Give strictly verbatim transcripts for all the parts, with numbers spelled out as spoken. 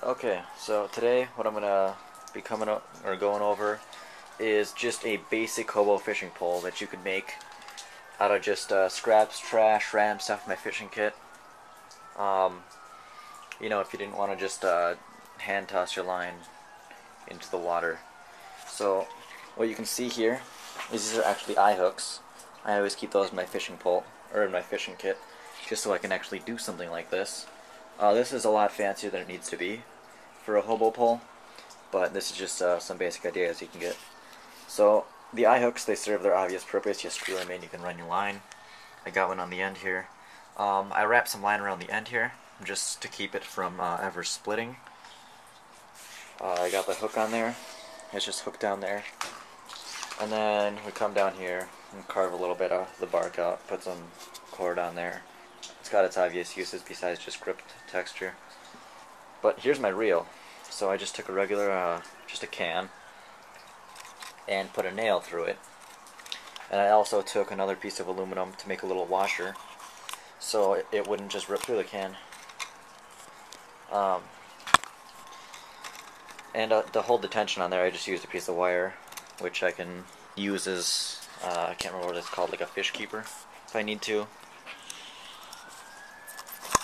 Okay, so today what I'm gonna be coming up or going over is just a basic hobo fishing pole that you could make out of just uh, scraps, trash, random stuff in my fishing kit. Um, you know, if you didn't want to just uh, hand toss your line into the water. So what you can see here is these are actually eye hooks. I always keep those in my fishing pole or in my fishing kit, just so I can actually do something like this. Uh, this is a lot fancier than it needs to be for a hobo pole, but this is just uh, some basic ideas you can get. So the eye hooks, they serve their obvious purpose. You screw them in, you can run your line. I got one on the end here. Um, I wrap some line around the end here just to keep it from uh, ever splitting. Uh, I got the hook on there. It's just hooked down there. And then we come down here and carve a little bit of the bark out, put some cord on there. It's got its obvious uses besides just grip texture. But here's my reel. So I just took a regular, uh, just a can, and put a nail through it. And I also took another piece of aluminum to make a little washer, so it, it wouldn't just rip through the can. Um, and uh, to hold the tension on there, I just used a piece of wire, which I can use as, uh, I can't remember what it's called, like a fish keeper, if I need to.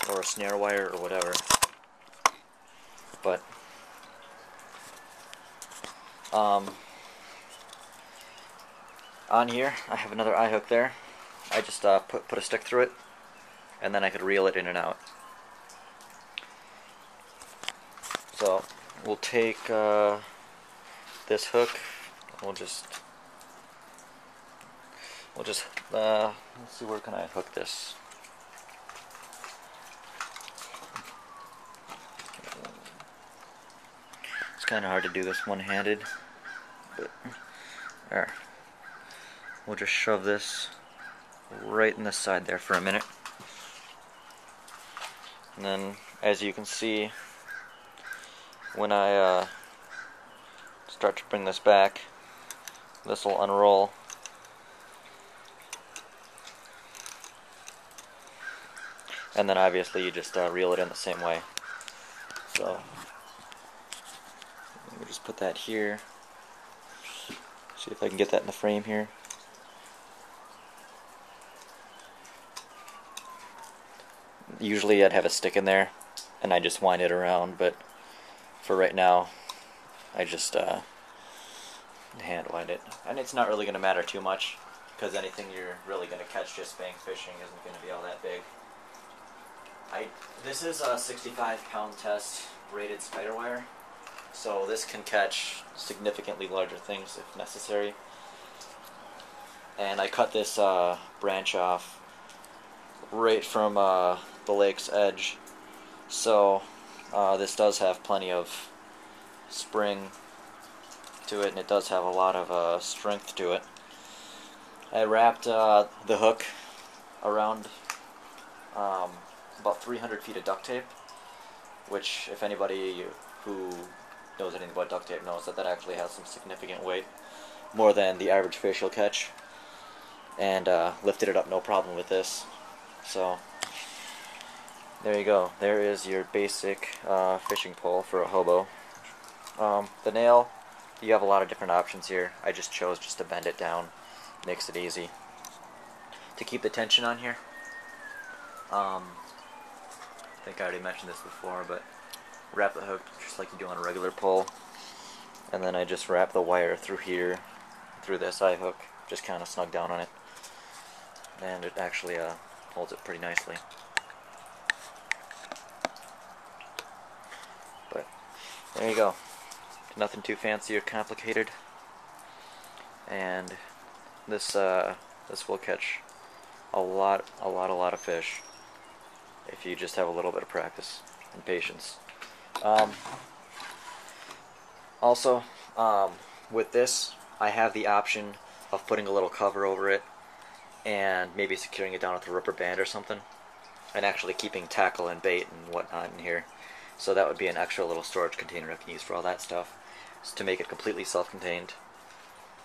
Or a snare wire or whatever. But um, on here I have another eye hook there. I just uh, put, put a stick through it, and then I could reel it in and out. So we'll take uh, this hook, we'll just we'll just uh, let's see, where can I hook this? It's kind of hard to do this one-handed, but there. We'll just shove this right in the side there for a minute, and then, as you can see, when I uh, start to bring this back, this will unroll, and then obviously you just uh, reel it in the same way. So we'll just put that here. See if I can get that in the frame here. Usually I'd have a stick in there and I just wind it around, but for right now I just uh, hand wind it. And it's not really going to matter too much, because anything you're really going to catch just bank fishing isn't going to be all that big. I, this is a sixty-five pound test braided spider wire. So this can catch significantly larger things if necessary. And I cut this uh, branch off right from uh, the lake's edge. So uh, this does have plenty of spring to it, and it does have a lot of uh, strength to it. I wrapped uh, the hook around um, about three hundred feet of duct tape, which, if anybody who knows anything about duct tape knows that that actually has some significant weight, more than the average fish you'll catch, and uh, lifted it up no problem with this. So there you go, there is your basic uh, fishing pole for a hobo. Um, the nail, you have a lot of different options here. I just chose just to bend it down, makes it easy to keep the tension on here. um, I think I already mentioned this before, but wrap the hook just like you do on a regular pole, and then I just wrap the wire through here, through this eye hook, just kind of snug down on it, and it actually uh, holds it pretty nicely. But there you go, nothing too fancy or complicated, and this uh, this will catch a lot, a lot, a lot of fish if you just have a little bit of practice and patience. Um, also, um, with this, I have the option of putting a little cover over it and maybe securing it down with a rubber band or something, and actually keeping tackle and bait and whatnot in here. So that would be an extra little storage container I can use for all that stuff, just to make it completely self-contained.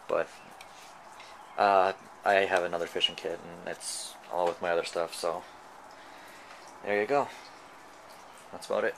But uh, I have another fishing kit, and it's all with my other stuff, so there you go. That's about it.